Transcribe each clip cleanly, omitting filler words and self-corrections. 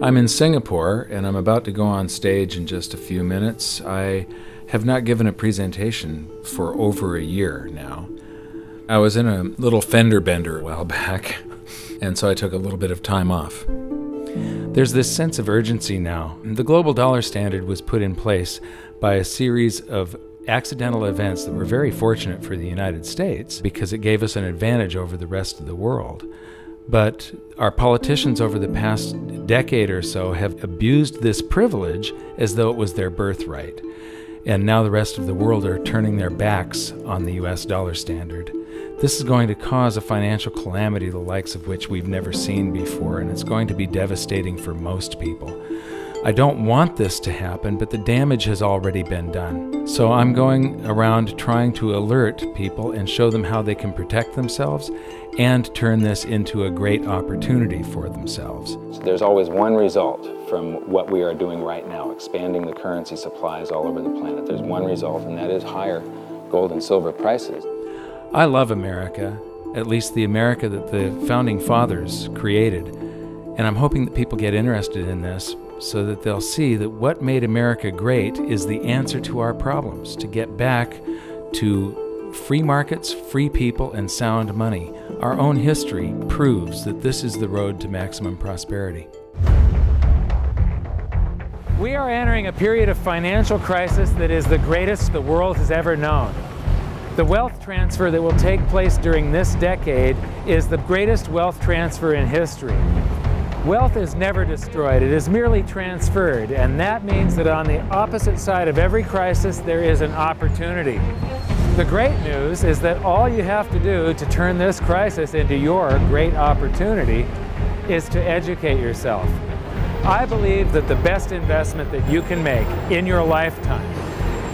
I'm in Singapore and I'm about to go on stage in just a few minutes. I have not given a presentation for over a year now. I was in a little fender bender a while back, and so I took a little bit of time off. There's this sense of urgency now. The global dollar standard was put in place by a series of accidental events that were very fortunate for the United States because it gave us an advantage over the rest of the world. But our politicians over the past decade or so have abused this privilege as though it was their birthright. And now the rest of the world are turning their backs on the U.S. dollar standard. This is going to cause a financial calamity the likes of which we've never seen before, and it's going to be devastating for most people. I don't want this to happen, but the damage has already been done. So I'm going around trying to alert people and show them how they can protect themselves and turn this into a great opportunity for themselves. So there's always one result from what we are doing right now, expanding the currency supplies all over the planet. There's one result, and that is higher gold and silver prices. I love America, at least the America that the Founding Fathers created, and I'm hoping that people get interested in this so that they'll see that what made America great is the answer to our problems, to get back to free markets, free people, and sound money. Our own history proves that this is the road to maximum prosperity. We are entering a period of financial crisis that is the greatest the world has ever known. The wealth transfer that will take place during this decade is the greatest wealth transfer in history. Wealth is never destroyed, it is merely transferred, and that means that on the opposite side of every crisis there is an opportunity. The great news is that all you have to do to turn this crisis into your great opportunity is to educate yourself. I believe that the best investment that you can make in your lifetime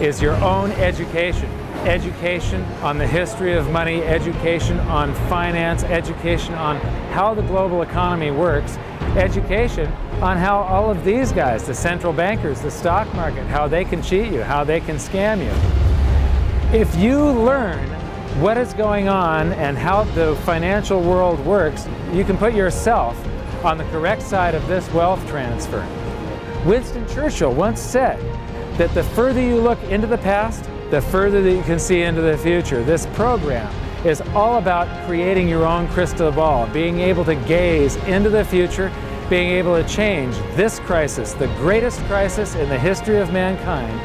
is your own education. Education on the history of money, education on finance, education on how the global economy works, education on how all of these guys, the central bankers, the stock market, how they can cheat you, how they can scam you. If you learn what is going on and how the financial world works, you can put yourself on the correct side of this wealth transfer. Winston Churchill once said that the further you look into the past, the further that you can see into the future. This program is all about creating your own crystal ball, being able to gaze into the future, being able to change this crisis, the greatest crisis in the history of mankind,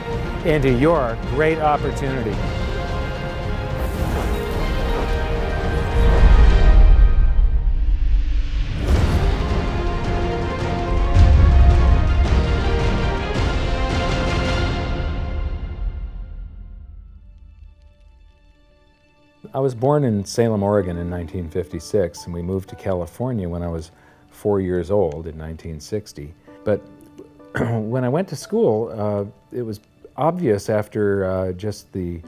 into your great opportunity. I was born in Salem, Oregon in 1956, and we moved to California when I was 4 years old in 1960. But when I went to school, it was obvious after just the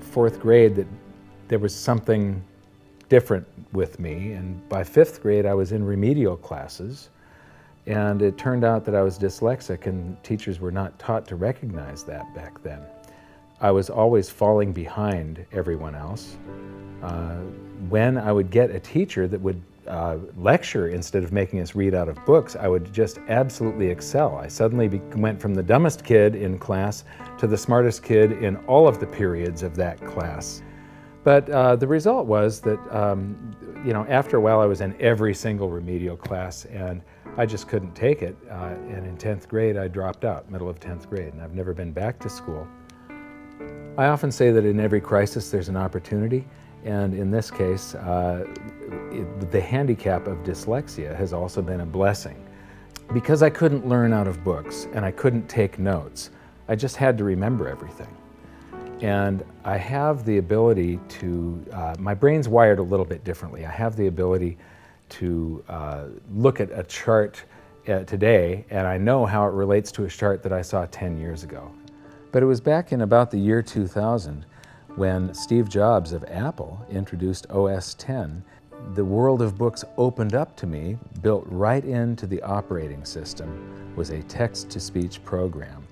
fourth grade that there was something different with me, and by fifth grade I was in remedial classes, and it turned out that I was dyslexic, and teachers were not taught to recognize that back then. I was always falling behind everyone else. When I would get a teacher that would lecture instead of making us read out of books, I would just absolutely excel. I suddenly went from the dumbest kid in class to the smartest kid in all of the periods of that class. But the result was that, you know, after a while I was in every single remedial class and I just couldn't take it. And in 10th grade I dropped out, middle of 10th grade, and I've never been back to school. I often say that in every crisis there's an opportunity. And in this case, the handicap of dyslexia has also been a blessing. Because I couldn't learn out of books and I couldn't take notes, I just had to remember everything. And I have the ability to, my brain's wired a little bit differently. I have the ability to look at a chart today, and I know how it relates to a chart that I saw 10 years ago. But it was back in about the year 2000 when Steve Jobs of Apple introduced OS X, the world of books opened up to me, built right into the operating system, was a text-to-speech program.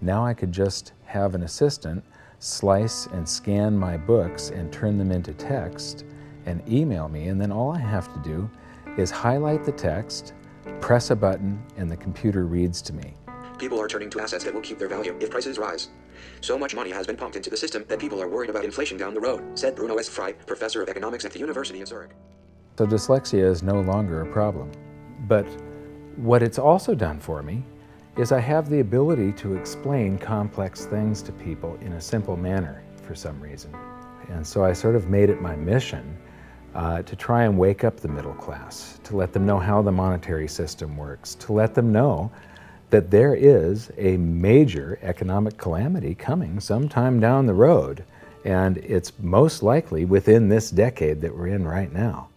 Now I could just have an assistant slice and scan my books and turn them into text and email me, and then all I have to do is highlight the text, press a button and the computer reads to me. People are turning to assets that will keep their value if prices rise. So much money has been pumped into the system that people are worried about inflation down the road, said Bruno S. Frey, professor of economics at the University of Zurich. So dyslexia is no longer a problem. But what it's also done for me is I have the ability to explain complex things to people in a simple manner for some reason. And so I sort of made it my mission to try and wake up the middle class, to let them know how the monetary system works, to let them know that there is a major economic calamity coming sometime down the road, and it's most likely within this decade that we're in right now.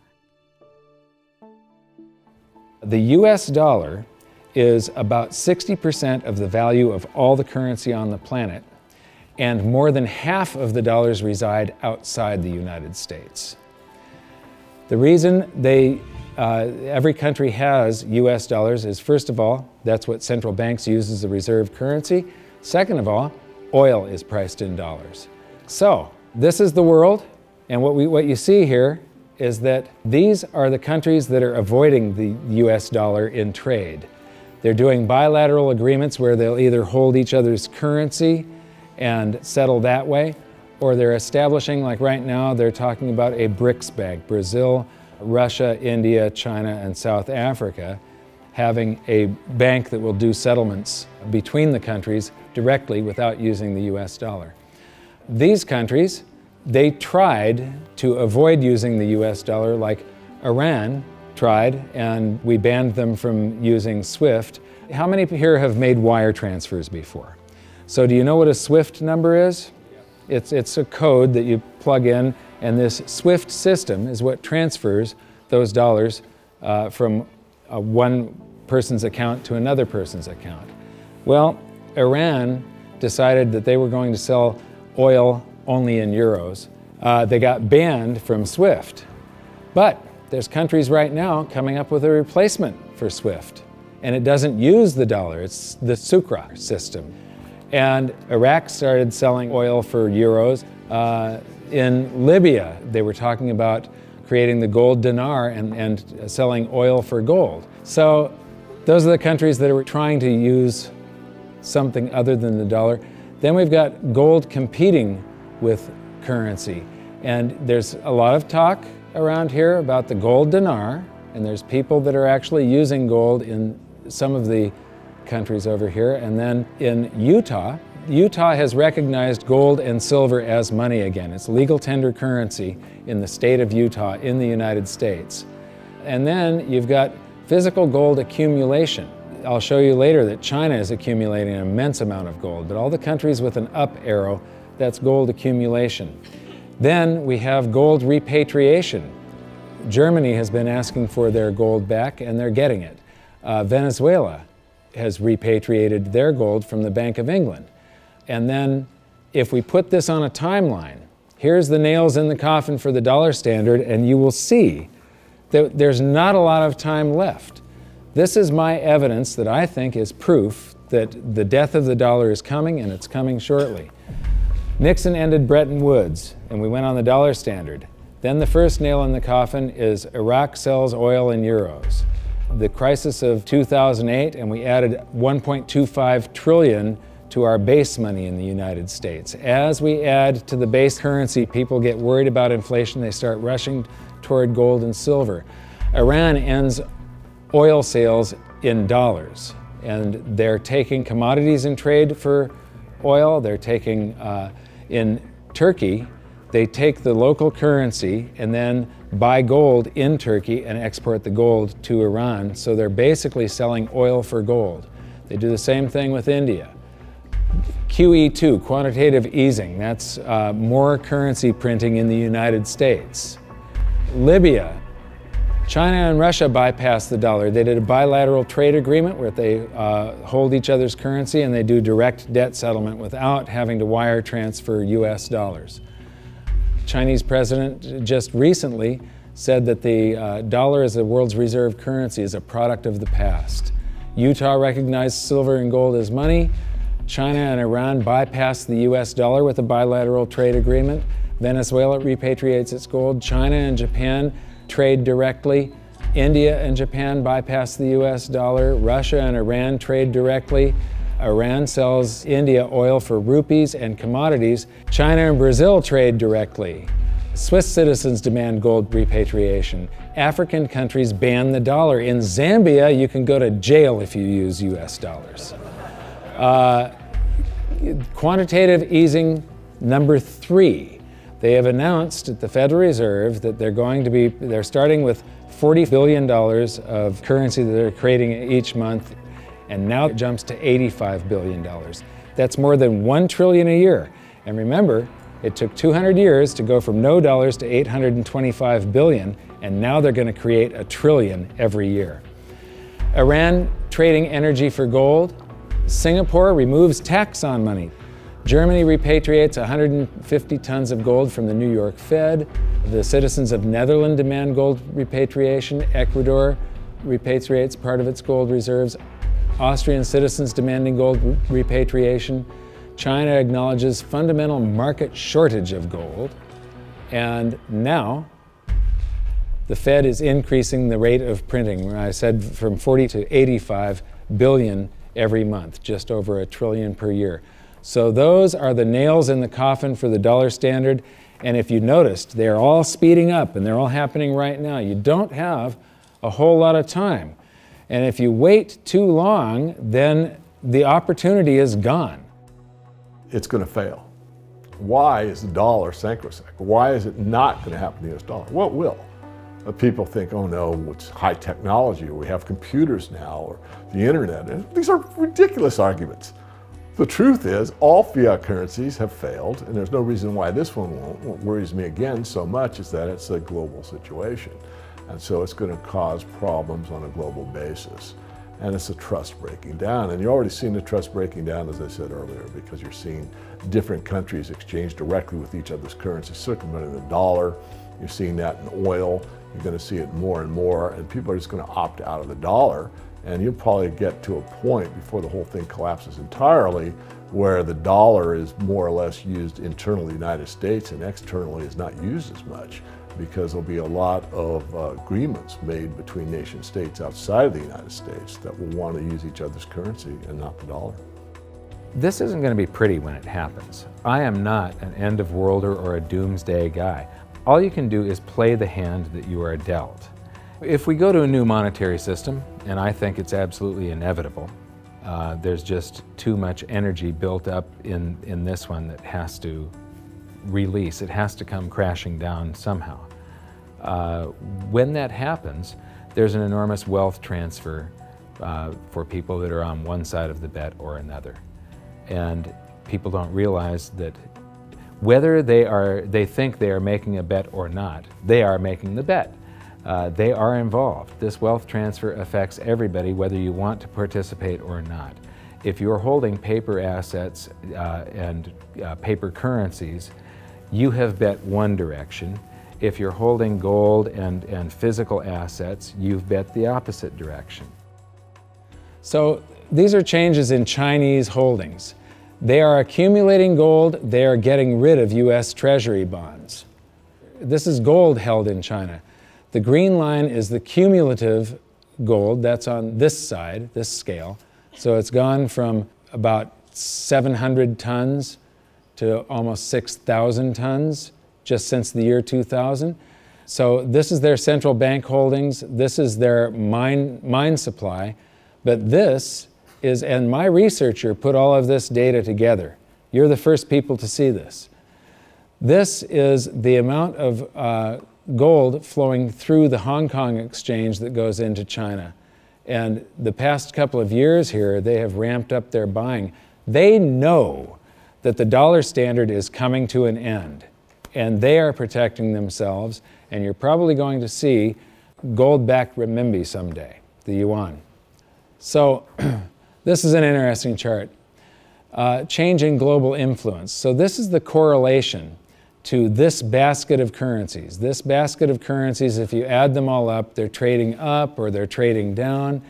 The U.S. dollar is about 60% of the value of all the currency on the planet, and more than half of the dollars reside outside the United States. The reason every country has U.S. dollars is, first of all, that's what central banks use as a reserve currency. Second of all, oil is priced in dollars. So this is the world, and what you see here is that these are the countries that are avoiding the U.S. dollar in trade. They're doing bilateral agreements where they'll either hold each other's currency and settle that way, or they're establishing, like right now, they're talking about a BRICS bank, Brazil, Russia, India, China, and South Africa, having a bank that will do settlements between the countries directly without using the U.S. dollar. These countries, they tried to avoid using the U.S. dollar, like Iran tried, and we banned them from using SWIFT. How many here have made wire transfers before? So do you know what a SWIFT number is? It's a code that you plug in, and this SWIFT system is what transfers those dollars from one person's account to another person's account. Well, Iran decided that they were going to sell oil only in euros. They got banned from SWIFT. But there's countries right now coming up with a replacement for SWIFT, and it doesn't use the dollar, it's the Sucre system. And Iraq started selling oil for euros. In Libya, they were talking about creating the gold dinar and selling oil for gold. So those are the countries that are trying to use something other than the dollar. Then we've got gold competing with currency. And there's a lot of talk around here about the gold dinar, and there's people that are actually using gold in some of the countries over here. And then in Utah, Utah has recognized gold and silver as money again. It's legal tender currency in the state of Utah in the United States. And then you've got physical gold accumulation. I'll show you later that China is accumulating an immense amount of gold, but all the countries with an up arrow, that's gold accumulation. Then we have gold repatriation. Germany has been asking for their gold back, and they're getting it. Venezuela has repatriated their gold from the Bank of England. And then if we put this on a timeline, here's the nails in the coffin for the dollar standard, and you will see that there's not a lot of time left. This is my evidence that I think is proof that the death of the dollar is coming, and it's coming shortly. Nixon ended Bretton Woods, and we went on the dollar standard. Then the first nail in the coffin is Iraq sells oil in euros. The crisis of 2008, and we added $1.25 trillion to our base money in the United States. As we add to the base currency, people get worried about inflation. They start rushing toward gold and silver. Iran ends oil sales in dollars, and they're taking commodities in trade for oil. They're taking, in Turkey, they take the local currency and then buy gold in Turkey and export the gold to Iran. So they're basically selling oil for gold. They do the same thing with India. QE2, quantitative easing, that's more currency printing in the United States. Libya, China and Russia bypassed the dollar. They did a bilateral trade agreement where they hold each other's currency, and they do direct debt settlement without having to wire transfer U.S. dollars. Chinese president just recently said that the dollar as the world's reserve currency is a product of the past. Utah recognized silver and gold as money. China and Iran bypassed the U.S. dollar with a bilateral trade agreement. Venezuela repatriates its gold. China and Japan trade directly. India and Japan bypass the U.S. dollar. Russia and Iran trade directly. Iran sells India oil for rupees and commodities. China and Brazil trade directly. Swiss citizens demand gold repatriation. African countries ban the dollar. In Zambia, you can go to jail if you use U.S. dollars. Quantitative easing number 3. They have announced at the Federal Reserve that they're starting with $40 billion of currency that they're creating each month, and now it jumps to $85 billion. That's more than $1 trillion a year. And remember, it took 200 years to go from no dollars to 825 billion, and now they're going to create a trillion every year. Iran trading energy for gold. Singapore removes tax on money. Germany repatriates 150 tons of gold from the New York Fed. The citizens of Netherlands demand gold repatriation. Ecuador repatriates part of its gold reserves. Austrian citizens demanding gold repatriation. China acknowledges fundamental market shortage of gold. And now, the Fed is increasing the rate of printing. I said from 40 to 85 billion every month, just over $1 trillion per year. So those are the nails in the coffin for the dollar standard. And if you noticed, they're all speeding up and they're all happening right now. You don't have a whole lot of time. And if you wait too long, then the opportunity is gone. It's going to fail. Why is the dollar sacrosanct? Why is it not going to happen to the US dollar? Well, it will. People think, oh no, it's high technology, or we have computers now, or the internet. And these are ridiculous arguments. The truth is, all fiat currencies have failed, and there's no reason why this one won't. What worries me again so much is that it's a global situation. And so it's going to cause problems on a global basis. And it's a trust breaking down. And you're already seeing the trust breaking down, as I said earlier, because you're seeing different countries exchange directly with each other's currency, circumventing the dollar. You're seeing that in oil. You're going to see it more and more. And people are just going to opt out of the dollar. And you'll probably get to a point before the whole thing collapses entirely where the dollar is more or less used internally in the United States and externally is not used as much, because there'll be a lot of agreements made between nation states outside of the United States that will want to use each other's currency and not the dollar. This isn't going to be pretty when it happens. I am not an end-of-worlder or a doomsday guy. All you can do is play the hand that you are dealt. If we go to a new monetary system, and I think it's absolutely inevitable, there's just too much energy built up in this one that has to release. It has to come crashing down somehow. When that happens, there's an enormous wealth transfer for people that are on one side of the bet or another. And people don't realize that whether they think they are making a bet or not, they are making the bet. They are involved. This wealth transfer affects everybody, whether you want to participate or not. If you're holding paper assets and paper currencies, you have bet one direction. If you're holding gold and physical assets, you've bet the opposite direction. So these are changes in Chinese holdings. They are accumulating gold, they are getting rid of US Treasury bonds. This is gold held in China. The green line is the cumulative gold that's on this side, this scale. So it's gone from about 700 tons to almost 6,000 tons just since the year 2000. So this is their central bank holdings, this is their mine supply, but this is, and my researcher put all of this data together. You're the first people to see this. This is the amount of gold flowing through the Hong Kong exchange that goes into China. And the past couple of years here, they have ramped up their buying. They know that the dollar standard is coming to an end, and they are protecting themselves, and you're probably going to see gold-backed renminbi someday, the yuan. So this is an interesting chart. Change in global influence. So this is the correlation to this basket of currencies. This basket of currencies, if you add them all up, they're trading up or they're trading down.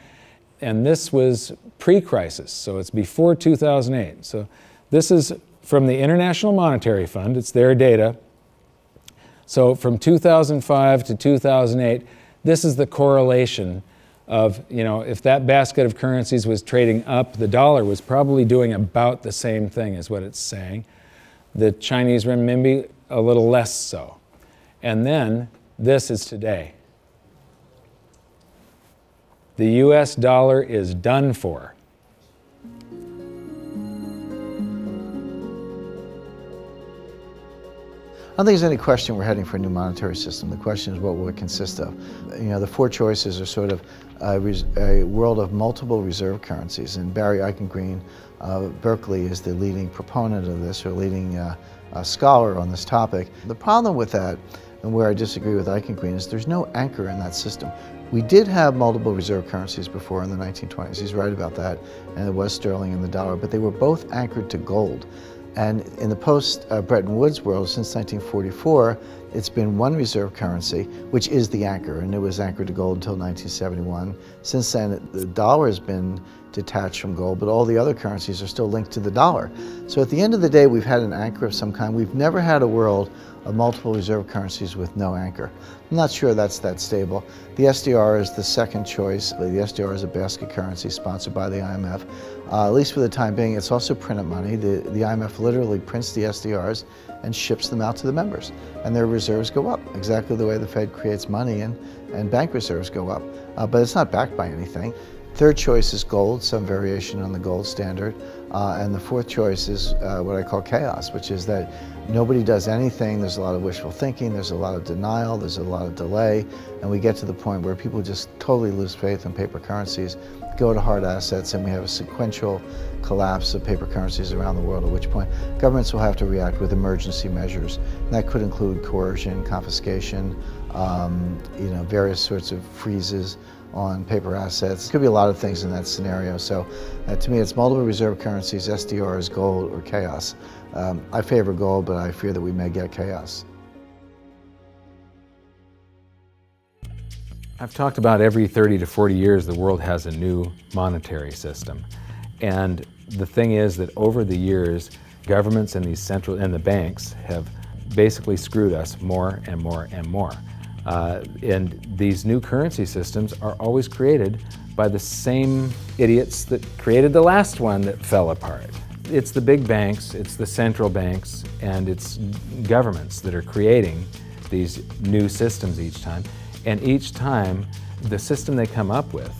And this was pre-crisis, so it's before 2008. So this is from the International Monetary Fund, it's their data. So from 2005 to 2008, This is the correlation of, you know, if that basket of currencies was trading up, the dollar was probably doing about the same thing, is what it's saying. The Chinese renminbi, a little less so. And then this is today. The U.S. dollar is done for. I don't think there's any question we're heading for a new monetary system. The question is, what will it consist of? You know, the four choices are sort of a world of multiple reserve currencies, and Barry Eichengreen of Berkeley is the leading proponent of this, or leading scholar on this topic. The problem with that, and where I disagree with Eichengreen, is there's no anchor in that system. We did have multiple reserve currencies before in the 1920s, he's right about that, and it was sterling and the dollar, but they were both anchored to gold. And in the post-Bretton Woods world, since 1944, it's been one reserve currency, which is the anchor, and it was anchored to gold until 1971. Since then, the dollar has been detached from gold, but all the other currencies are still linked to the dollar. So at the end of the day, we've had an anchor of some kind. We've never had a world of multiple reserve currencies with no anchor. I'm not sure that's that stable. The SDR is the second choice. The SDR is a basket currency sponsored by the IMF. At least for the time being, it's also printed money. The IMF literally prints the SDRs and ships them out to the members, and their reserves go up, exactly the way the Fed creates money and bank reserves go up, but it's not backed by anything. Third choice is gold, some variation on the gold standard, and the fourth choice is what I call chaos, which is that nobody does anything. There's a lot of wishful thinking, there's a lot of denial, there's a lot of delay, and we get to the point where people just totally lose faith in paper currencies, go to hard assets, and we have a sequential collapse of paper currencies around the world, at which point governments will have to react with emergency measures. And that could include coercion, confiscation, you know, various sorts of freezes on paper assets. It could be a lot of things in that scenario. So to me, it's multiple reserve currencies, SDRs, gold, or chaos. I favor gold, but I fear that we may get chaos. I've talked about every 30 to 40 years the world has a new monetary system. And the thing is that over the years, governments and these central and the banks have basically screwed us more and more and more. And these new currency systems are always created by the same idiots that created the last one that fell apart. It's the big banks, it's the central banks, and it's governments that are creating these new systems each time. And each time, the system they come up with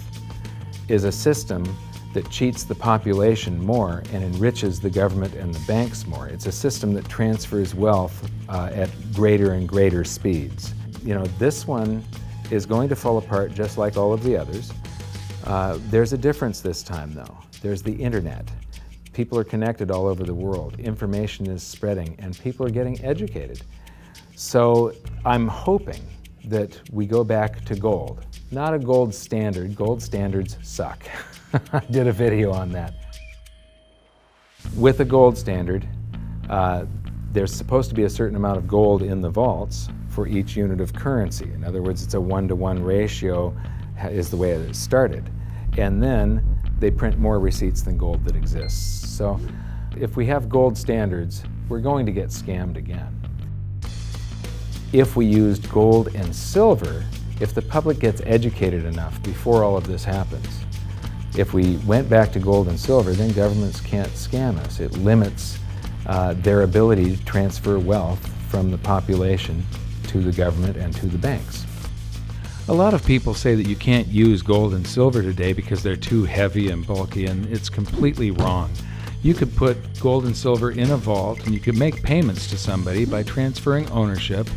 is a system that cheats the population more and enriches the government and the banks more. It's a system that transfers wealth at greater and greater speeds. You know, this one is going to fall apart just like all of the others. There's a difference this time, though. There's the internet. People are connected all over the world. Information is spreading, and people are getting educated. So I'm hoping that we go back to gold. Not a gold standard. Gold standards suck. I did a video on that. With a gold standard, there's supposed to be a certain amount of gold in the vaults for each unit of currency. In other words, it's a 1-to-1 ratio is the way it started. And then they print more receipts than gold that exists. So if we have gold standards, we're going to get scammed again. If we used gold and silver, if the public gets educated enough before all of this happens, if we went back to gold and silver, then governments can't scam us. It limits their ability to transfer wealth from the population to the government and to the banks. A lot of people say that you can't use gold and silver today because they're too heavy and bulky, and it's completely wrong. You could put gold and silver in a vault, and you could make payments to somebody by transferring ownership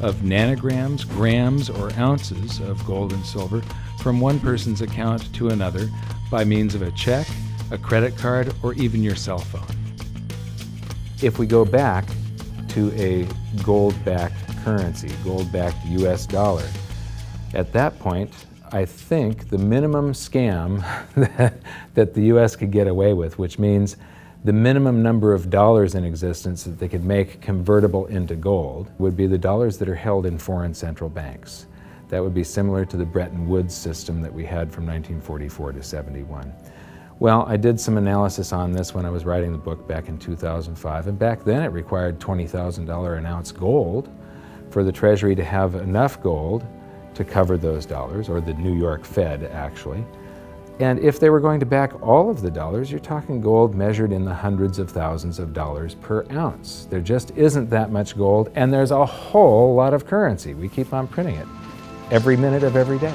of nanograms, grams, or ounces of gold and silver from one person's account to another by means of a check, a credit card, or even your cell phone. If we go back to a gold-backed currency, gold-backed US dollar, at that point, I think the minimum scam that the US could get away with, which means the minimum number of dollars in existence that they could make convertible into gold, would be the dollars that are held in foreign central banks. That would be similar to the Bretton Woods system that we had from 1944 to 71. Well, I did some analysis on this when I was writing the book back in 2005, and back then it required $20,000 an ounce gold for the Treasury to have enough gold to cover those dollars, or the New York Fed actually. And if they were going to back all of the dollars, you're talking gold measured in the hundreds of thousands of dollars per ounce. There just isn't that much gold, and there's a whole lot of currency. We keep on printing it every minute of every day.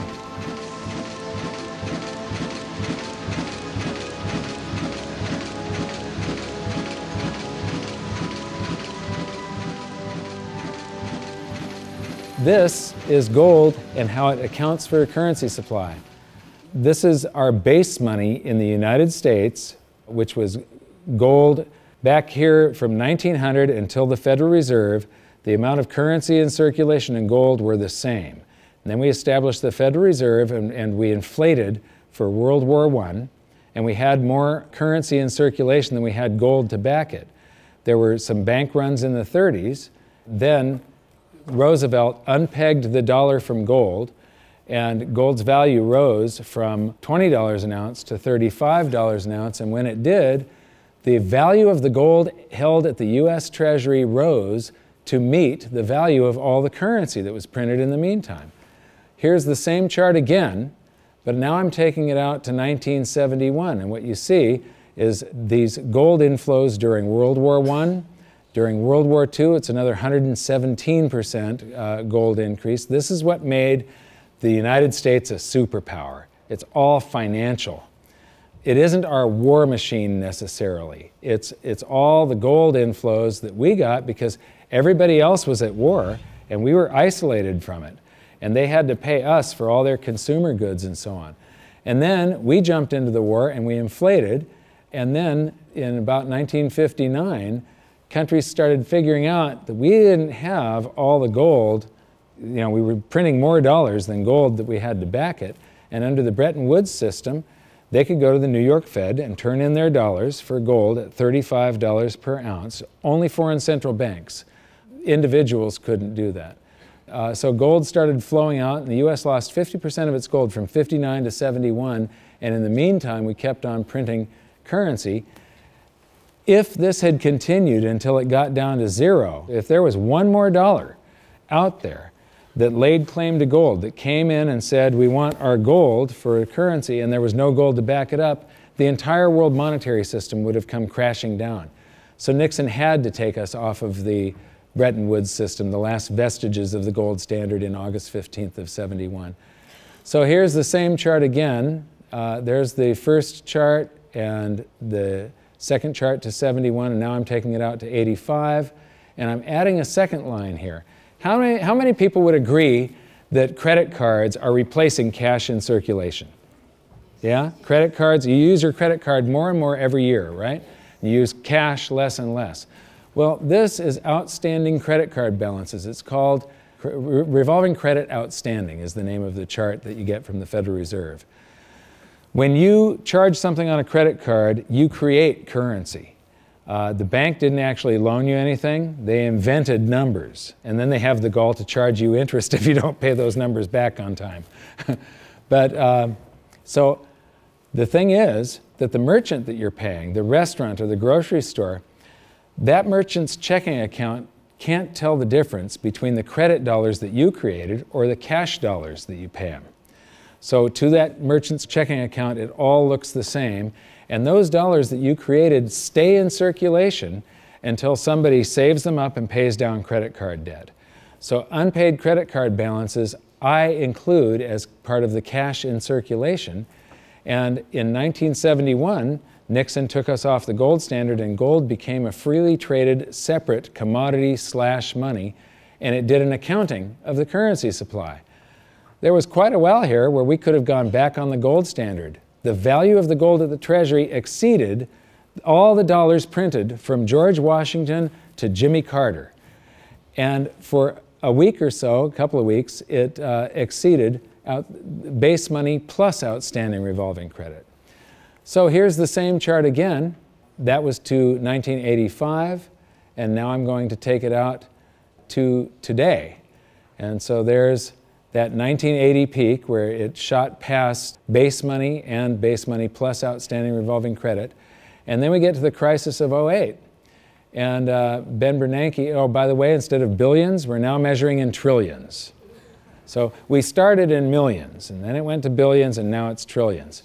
This is gold and how it accounts for a currency supply. This is our base money in the United States, which was gold back here from 1900 until the Federal Reserve. The amount of currency in circulation and gold were the same. And then we established the Federal Reserve and we inflated for World War I, and we had more currency in circulation than we had gold to back it. There were some bank runs in the 30s. Then Roosevelt unpegged the dollar from gold, and gold's value rose from $20 an ounce to $35 an ounce, and when it did, the value of the gold held at the U.S. Treasury rose to meet the value of all the currency that was printed in the meantime. Here's the same chart again, but now I'm taking it out to 1971, and what you see is these gold inflows during World War I. During World War II, it's another 117% gold increase. This is what made the United States a superpower. It's all financial. It isn't our war machine necessarily. It's all the gold inflows that we got because everybody else was at war and we were isolated from it. And they had to pay us for all their consumer goods and so on. And then we jumped into the war and we inflated. And then in about 1959, countries started figuring out that we didn't have all the gold. You know, we were printing more dollars than gold that we had to back it. And under the Bretton Woods system, they could go to the New York Fed and turn in their dollars for gold at $35 per ounce. Only foreign central banks. Individuals couldn't do that. So gold started flowing out, and the U.S. lost 50% of its gold from 59 to 71. And in the meantime, we kept on printing currency. If this had continued until it got down to zero, if there was one more dollar out there that laid claim to gold, that came in and said, we want our gold for a currency, and there was no gold to back it up, the entire world monetary system would have come crashing down. So Nixon had to take us off of the Bretton Woods system, the last vestiges of the gold standard, in August 15th of 71. So here's the same chart again. There's the first chart and the second chart to 71, and now I'm taking it out to 85, and I'm adding a second line here. How many people would agree that credit cards are replacing cash in circulation? Yeah? Credit cards, you use your credit card more and more every year, right? You use cash less and less. Well, this is outstanding credit card balances. It's called revolving credit outstanding, is the name of the chart that you get from the Federal Reserve. When you charge something on a credit card, you create currency. The bank didn't actually loan you anything. They invented numbers. And then they have the gall to charge you interest if you don't pay those numbers back on time. So the thing is that the merchant that you're paying, the restaurant or the grocery store, that merchant's checking account can't tell the difference between the credit dollars that you created or the cash dollars that you pay him. So to that merchant's checking account, it all looks the same. And those dollars that you created stay in circulation until somebody saves them up and pays down credit card debt. So unpaid credit card balances I include as part of the cash in circulation. And in 1971, Nixon took us off the gold standard, and gold became a freely traded separate commodity slash money, and it did an accounting of the currency supply. There was quite a while here where we could have gone back on the gold standard. The value of the gold at the Treasury exceeded all the dollars printed from George Washington to Jimmy Carter. And for a week or so, a couple of weeks, it exceeded base money plus outstanding revolving credit. So here's the same chart again. That was to 1985, and now I'm going to take it out to today. And so there's that 1980 peak where it shot past base money and base money plus outstanding revolving credit. And then we get to the crisis of 08. And Ben Bernanke, oh, by the way, instead of billions, we're now measuring in trillions. So we started in millions, and then it went to billions, and now it's trillions.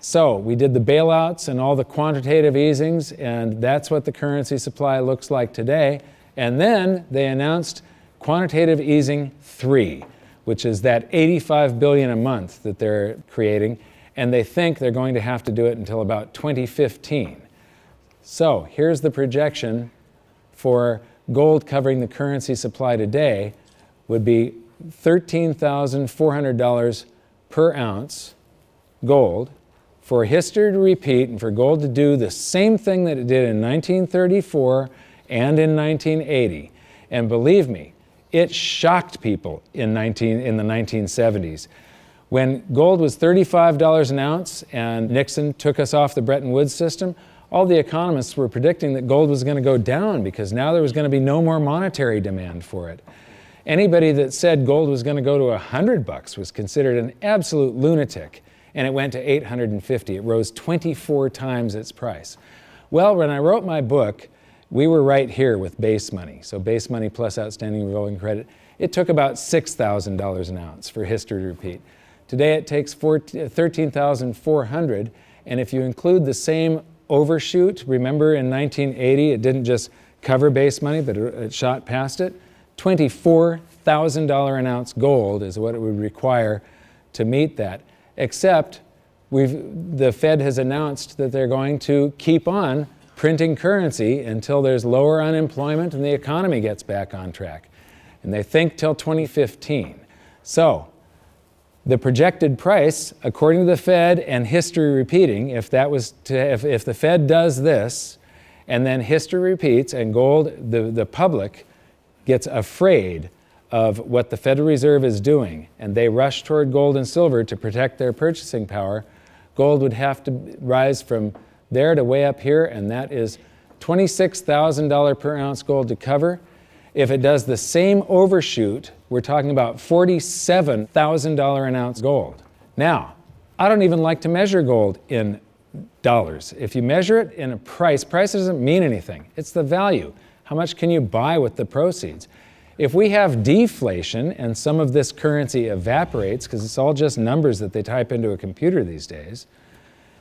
So we did the bailouts and all the quantitative easings, and that's what the currency supply looks like today. And then they announced quantitative easing 3, which is that $85 billion a month that they're creating, and they think they're going to have to do it until about 2015. So here's the projection for gold covering the currency supply today would be $13,400 per ounce gold for history to repeat and for gold to do the same thing that it did in 1934 and in 1980. And believe me, it shocked people in the 1970s. When gold was $35 an ounce and Nixon took us off the Bretton Woods system, all the economists were predicting that gold was going to go down because now there was going to be no more monetary demand for it. Anybody that said gold was going to go to 100 bucks was considered an absolute lunatic, and it went to 850. It rose 24 times its price. Well, when I wrote my book, we were right here with base money. So base money plus outstanding revolving credit. It took about $6,000 an ounce for history to repeat. Today it takes $13,400, and if you include the same overshoot, remember in 1980 it didn't just cover base money, but it shot past it. $24,000 an ounce gold is what it would require to meet that, except the Fed has announced that they're going to keep on printing currency until there's lower unemployment and the economy gets back on track. And they think till 2015. So the projected price, according to the Fed and history repeating, if the Fed does this and then history repeats and gold, the public gets afraid of what the Federal Reserve is doing and they rush toward gold and silver to protect their purchasing power, gold would have to rise from there to way up here, and that is $26,000 per ounce gold to cover. If it does the same overshoot, we're talking about $47,000 an ounce gold. Now, I don't even like to measure gold in dollars. If you measure it in a price doesn't mean anything. It's the value. How much can you buy with the proceeds? If we have deflation and some of this currency evaporates, because it's all just numbers that they type into a computer these days,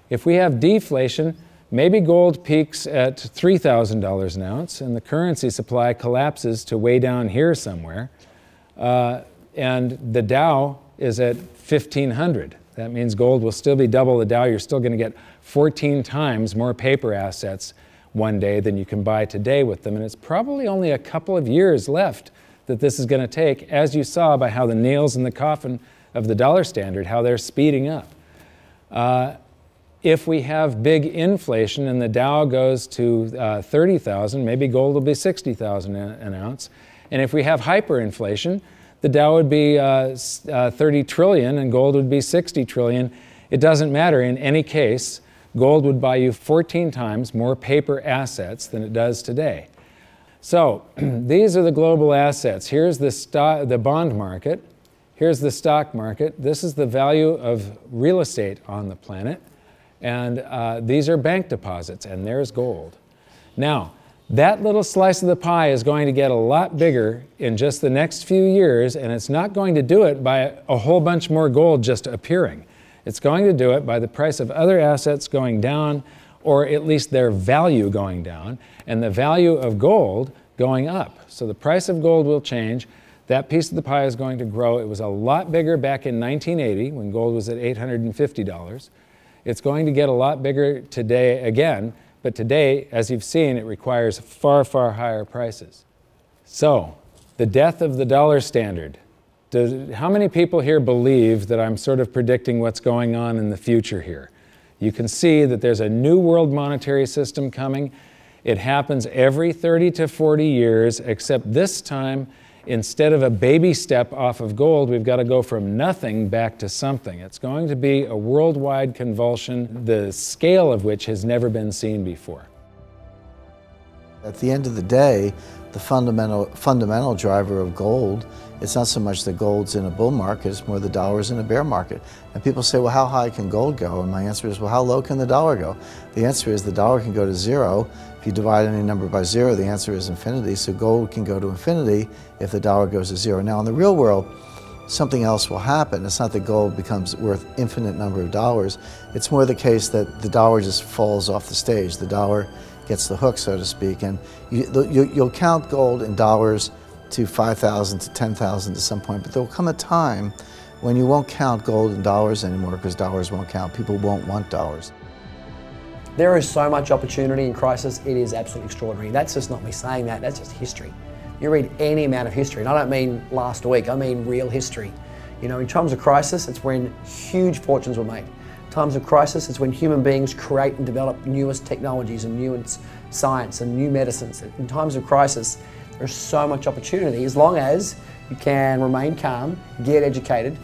if we have deflation, maybe gold peaks at $3,000 an ounce and the currency supply collapses to way down here somewhere. And the Dow is at 1,500. That means gold will still be double the Dow. You're still going to get 14 times more paper assets one day than you can buy today with them. And it's probably only a couple of years left that this is going to take, as you saw by how the nails in the coffin of the dollar standard, how they're speeding up. If we have big inflation and the Dow goes to 30,000, maybe gold will be 60,000 an ounce. And if we have hyperinflation, the Dow would be 30 trillion and gold would be 60 trillion. It doesn't matter. In any case, gold would buy you 14 times more paper assets than it does today. So these are the global assets. Here's the bond market. Here's the stock market. This is the value of real estate on the planet. And these are bank deposits, and there's gold. Now, that little slice of the pie is going to get a lot bigger in just the next few years, and it's not going to do it by a whole bunch more gold just appearing. It's going to do it by the price of other assets going down, or at least their value going down, and the value of gold going up. So the price of gold will change. That piece of the pie is going to grow. It was a lot bigger back in 1980 when gold was at $850. It's going to get a lot bigger today again, but today, as you've seen, it requires far, far higher prices. So, the death of the dollar standard. How many people here believe that I'm sort of predicting what's going on in the future here? You can see that there's a new world monetary system coming. It happens every 30 to 40 years, except this time, instead of a baby step off of gold, we've got to go from nothing back to something. It's going to be a worldwide convulsion, the scale of which has never been seen before. At the end of the day, the fundamental driver of gold, it's not so much that gold's in a bull market, it's more the dollar's in a bear market. And people say, well, how high can gold go? And my answer is, well, how low can the dollar go? The answer is the dollar can go to zero. If you divide any number by zero, the answer is infinity. So gold can go to infinity if the dollar goes to zero. Now, in the real world, something else will happen. It's not that gold becomes worth infinite number of dollars. It's more the case that the dollar just falls off the stage. The dollar gets the hook, so to speak, and you'll count gold in dollars to 5,000 to 10,000 at some point, but there will come a time when you won't count gold in dollars anymore because dollars won't count. People won't want dollars. There is so much opportunity in crisis, it is absolutely extraordinary. That's just not me saying that, that's just history. You read any amount of history, and I don't mean last week, I mean real history. You know, in times of crisis, it's when huge fortunes were made. Times of crisis, it's when human beings create and develop newest technologies and newest science and new medicines. In times of crisis, there's so much opportunity as long as you can remain calm, get educated,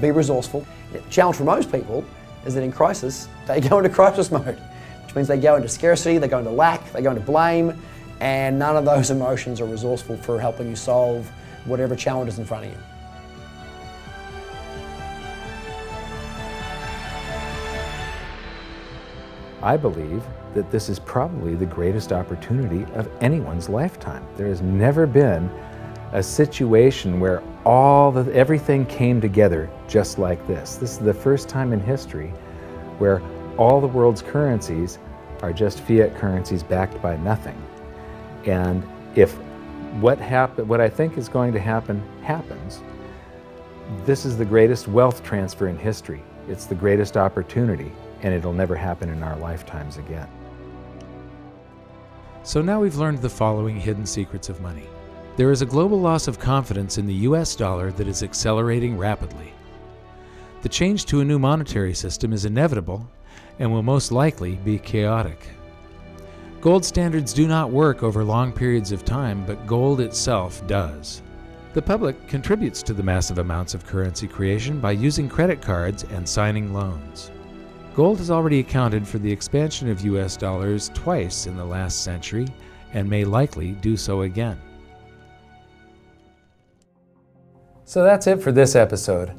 be resourceful. The challenge for most people is that in crisis, they go into crisis mode, which means they go into scarcity, they go into lack, they go into blame, and none of those emotions are resourceful for helping you solve whatever challenge is in front of you. I believe that this is probably the greatest opportunity of anyone's lifetime. There has never been a situation where everything came together just like this. This is the first time in history where all the world's currencies are just fiat currencies backed by nothing. And if what I think is going to happen happens, this is the greatest wealth transfer in history. It's the greatest opportunity, and it'll never happen in our lifetimes again. So now we've learned the following hidden secrets of money. There is a global loss of confidence in the U.S. dollar that is accelerating rapidly. The change to a new monetary system is inevitable and will most likely be chaotic. Gold standards do not work over long periods of time, but gold itself does. The public contributes to the massive amounts of currency creation by using credit cards and signing loans. Gold has already accounted for the expansion of U.S. dollars twice in the last century and may likely do so again. So that's it for this episode.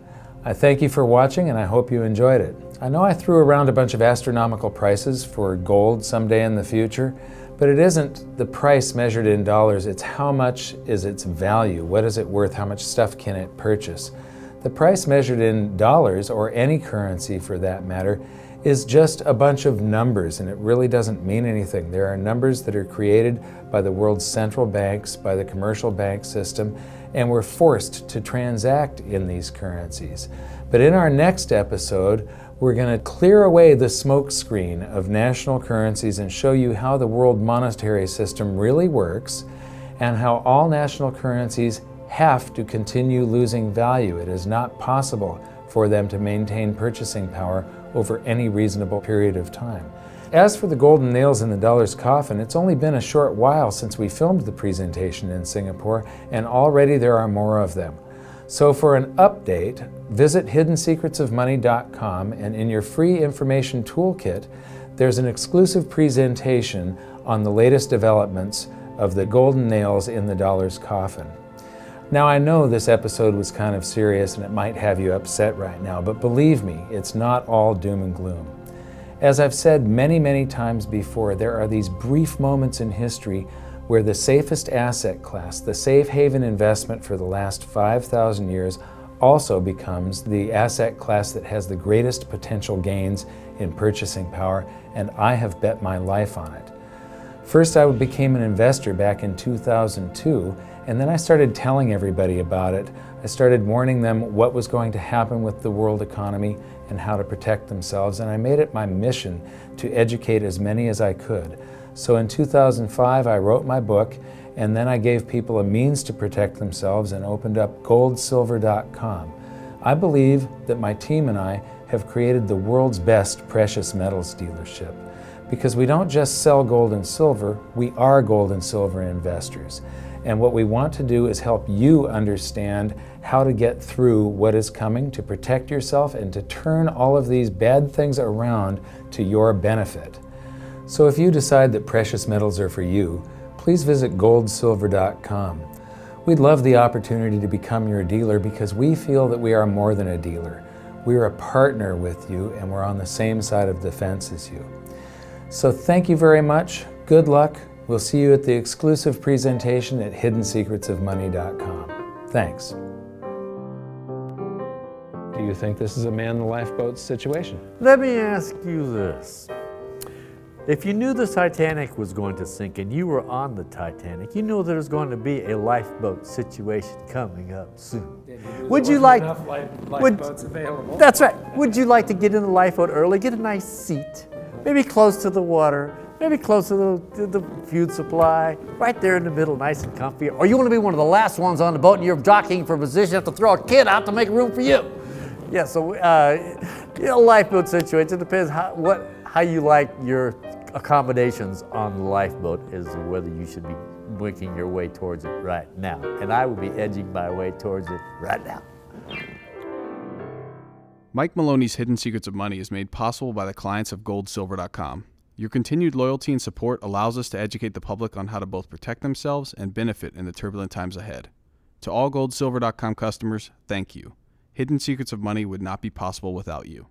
I thank you for watching and I hope you enjoyed it. I know I threw around a bunch of astronomical prices for gold someday in the future, but it isn't the price measured in dollars, it's how much is its value, what is it worth, how much stuff can it purchase. The price measured in dollars, or any currency for that matter, is just a bunch of numbers, and it really doesn't mean anything. There are numbers that are created by the world's central banks, by the commercial bank system, and we're forced to transact in these currencies. But in our next episode, we're going to clear away the smoke screen of national currencies and show you how the world monetary system really works and how all national currencies have to continue losing value. It is not possible for them to maintain purchasing power over any reasonable period of time. As for the golden nails in the dollar's coffin, it's only been a short while since we filmed the presentation in Singapore, and already there are more of them. So for an update, visit hiddensecretsofmoney.com, and in your free information toolkit, there's an exclusive presentation on the latest developments of the golden nails in the dollar's coffin. Now, I know this episode was kind of serious and it might have you upset right now, but believe me, it's not all doom and gloom. As I've said many, many times before, there are these brief moments in history where the safest asset class, the safe haven investment for the last 5,000 years, also becomes the asset class that has the greatest potential gains in purchasing power, and I have bet my life on it. First, I became an investor back in 2002, and then I started telling everybody about it. I started warning them what was going to happen with the world economy and how to protect themselves, and I made it my mission to educate as many as I could. So in 2005, I wrote my book, and then I gave people a means to protect themselves and opened up GoldSilver.com. I believe that my team and I have created the world's best precious metals dealership, because we don't just sell gold and silver, we are gold and silver investors. And what we want to do is help you understand how to get through what is coming, to protect yourself, and to turn all of these bad things around to your benefit. So if you decide that precious metals are for you, please visit GoldSilver.com. We'd love the opportunity to become your dealer because we feel that we are more than a dealer. We're a partner with you, and we're on the same side of the fence as you. So thank you very much. Good luck. We'll see you at the exclusive presentation at hiddensecretsofmoney.com. Thanks. think this is a man-in-the-lifeboat situation. Let me ask you this. If you knew the Titanic was going to sink and you were on the Titanic, you know there's going to be a lifeboat situation coming up soon. Would you like lifeboats available? That's right. Would you like to get in the lifeboat early, get a nice seat, maybe close to the water, maybe close to the food supply, right there in the middle, nice and comfy? Or you want to be one of the last ones on the boat and you're jockeying for position, you have to throw a kid out to make room for you. Yeah, so you know, lifeboat situation, it depends how you like your accommodations on the lifeboat as to whether you should be winking your way towards it right now. And I will be edging my way towards it right now. Mike Maloney's Hidden Secrets of Money is made possible by the clients of GoldSilver.com. Your continued loyalty and support allows us to educate the public on how to both protect themselves and benefit in the turbulent times ahead. To all GoldSilver.com customers, thank you. Hidden Secrets of Money would not be possible without you.